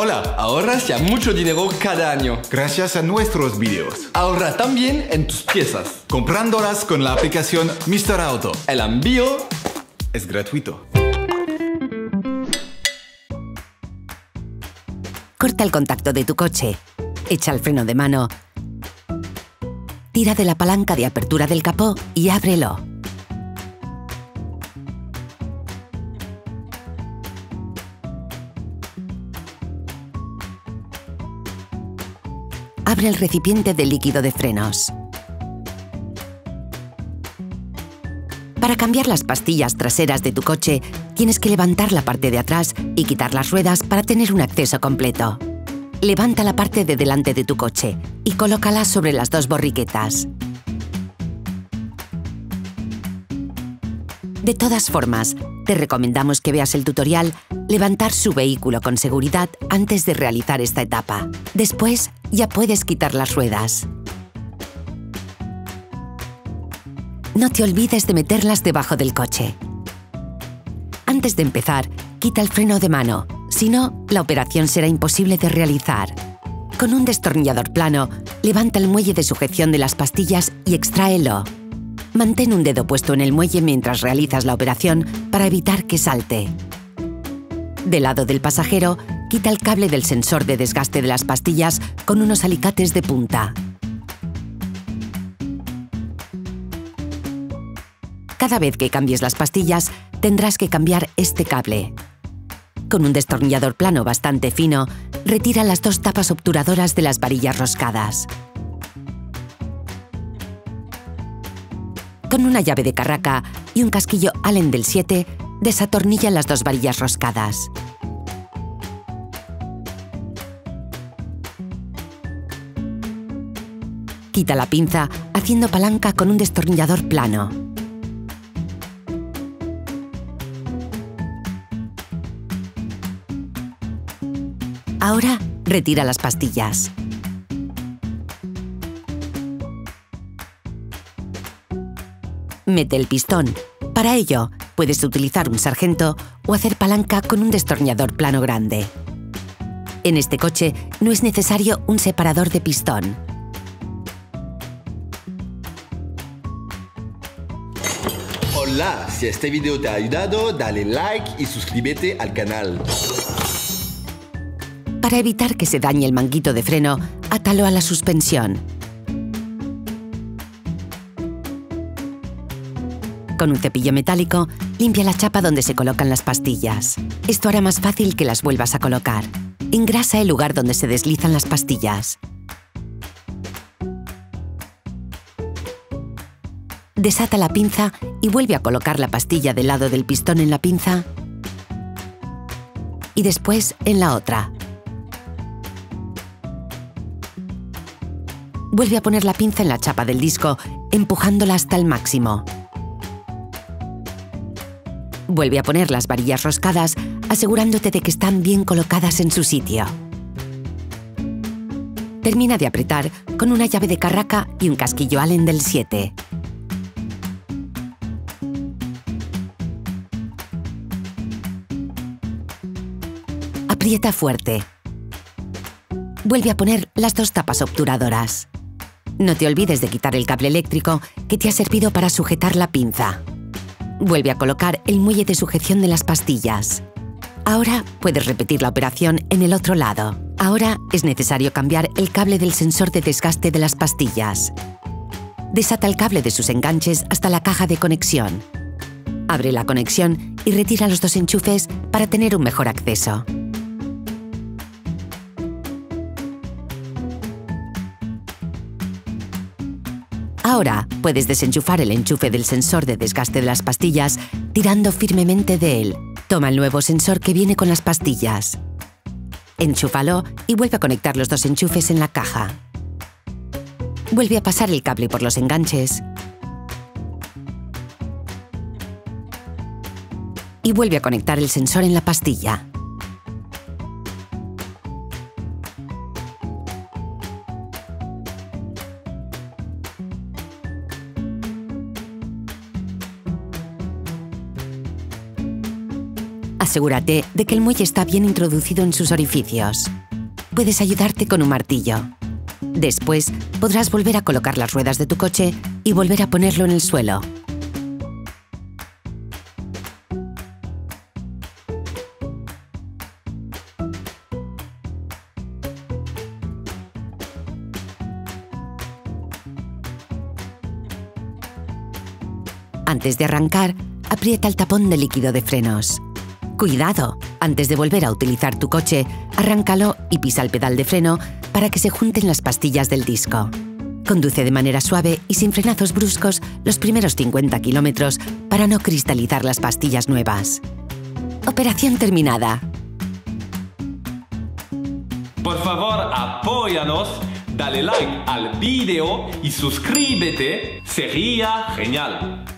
Hola, ahorras ya mucho dinero cada año gracias a nuestros vídeos. Ahorra también en tus piezas comprándolas con la aplicación Mister Auto. El envío es gratuito. Corta el contacto de tu coche, echa el freno de mano, tira de la palanca de apertura del capó y ábrelo. Abre el recipiente de líquido de frenos. Para cambiar las pastillas traseras de tu coche, tienes que levantar la parte de atrás y quitar las ruedas para tener un acceso completo. Levanta la parte de delante de tu coche y colócala sobre las dos borriquetas. De todas formas, te recomendamos que veas el tutorial Levantar su vehículo con seguridad antes de realizar esta etapa. Después, ya puedes quitar las ruedas. No te olvides de meterlas debajo del coche. Antes de empezar, quita el freno de mano, si no, la operación será imposible de realizar. Con un destornillador plano, levanta el muelle de sujeción de las pastillas y extráelo. Mantén un dedo puesto en el muelle mientras realizas la operación para evitar que salte. Del lado del pasajero, quita el cable del sensor de desgaste de las pastillas con unos alicates de punta. Cada vez que cambies las pastillas, tendrás que cambiar este cable. Con un destornillador plano bastante fino, retira las dos tapas obturadoras de las varillas roscadas. Con una llave de carraca y un casquillo Allen del 7, desatornilla las dos varillas roscadas. Quita la pinza haciendo palanca con un destornillador plano. Ahora, retira las pastillas. Mete el pistón. Para ello, puedes utilizar un sargento o hacer palanca con un destornillador plano grande. En este coche no es necesario un separador de pistón. Hola, si este video te ha ayudado, dale like y suscríbete al canal. Para evitar que se dañe el manguito de freno, átalo a la suspensión. Con un cepillo metálico, limpia la chapa donde se colocan las pastillas. Esto hará más fácil que las vuelvas a colocar. Engrasa el lugar donde se deslizan las pastillas. Desata la pinza y vuelve a colocar la pastilla del lado del pistón en la pinza y después en la otra. Vuelve a poner la pinza en la chapa del disco, empujándola hasta el máximo. Vuelve a poner las varillas roscadas, asegurándote de que están bien colocadas en su sitio. Termina de apretar con una llave de carraca y un casquillo Allen del 7. Aprieta fuerte. Vuelve a poner las dos tapas obturadoras. No te olvides de quitar el cable eléctrico que te ha servido para sujetar la pinza. Vuelve a colocar el muelle de sujeción de las pastillas. Ahora puedes repetir la operación en el otro lado. Ahora es necesario cambiar el cable del sensor de desgaste de las pastillas. Desata el cable de sus enganches hasta la caja de conexión. Abre la conexión y retira los dos enchufes para tener un mejor acceso. Ahora puedes desenchufar el enchufe del sensor de desgaste de las pastillas tirando firmemente de él. Toma el nuevo sensor que viene con las pastillas. Enchúfalo y vuelve a conectar los dos enchufes en la caja. Vuelve a pasar el cable por los enganches. Y vuelve a conectar el sensor en la pastilla. Asegúrate de que el muelle está bien introducido en sus orificios. Puedes ayudarte con un martillo. Después, podrás volver a colocar las ruedas de tu coche y volver a ponerlo en el suelo. Antes de arrancar, aprieta el tapón de líquido de frenos. ¡Cuidado! Antes de volver a utilizar tu coche, arráncalo y pisa el pedal de freno para que se junten las pastillas del disco. Conduce de manera suave y sin frenazos bruscos los primeros 50 kilómetros para no cristalizar las pastillas nuevas. ¡Operación terminada! Por favor, apóyanos, dale like al vídeo y suscríbete. Sería genial.